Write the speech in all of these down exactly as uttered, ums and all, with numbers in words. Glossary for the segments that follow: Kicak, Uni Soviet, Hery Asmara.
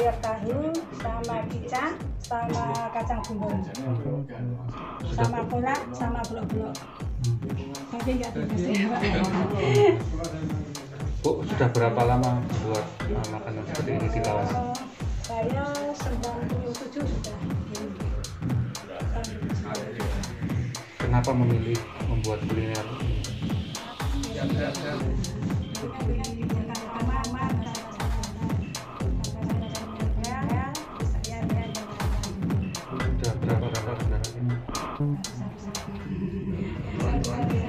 sayur tahu sama kicak sama kacang bumbung sama kolak sama blok-blok. Tapi nggak tugas ya Pak. Bu, sudah berapa lama buat makanan seperti ini di Lawas? Saya sembilan puluh tujuh sudah. Kenapa memilih membuat kuliner? Sudah berapa lama sekarang ini?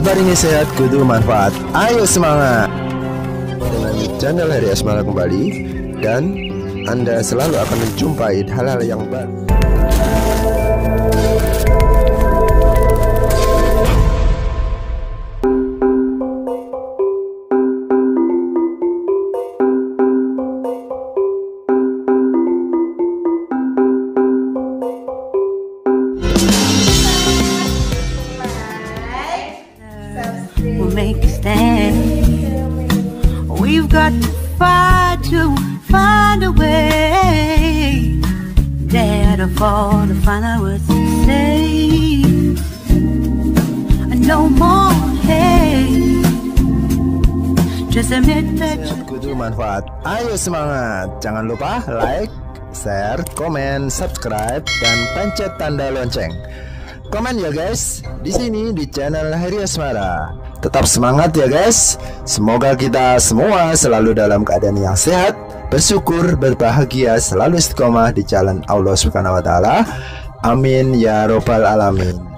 Diparingi sehat kudu manfaat. Ayo semangat. Dengan channel Hery Asmara kembali, dan Anda selalu akan menjumpai hal-hal yang baru. We've got to fight to find a way. Dare to fall to find out what to say. No more hate. Just admit that you. Kudu manfaat. Ayo semangat. Jangan lupa like, share, komen, subscribe, dan pencet tanda lonceng. Komen ya guys. Di sini di channel Hery Asmara. Tetap semangat ya guys. Semoga kita semua selalu dalam keadaan yang sehat, bersyukur, berbahagia, selalu istiqomah di jalan Allah Subhanahu wa taala. Amin ya robbal alamin.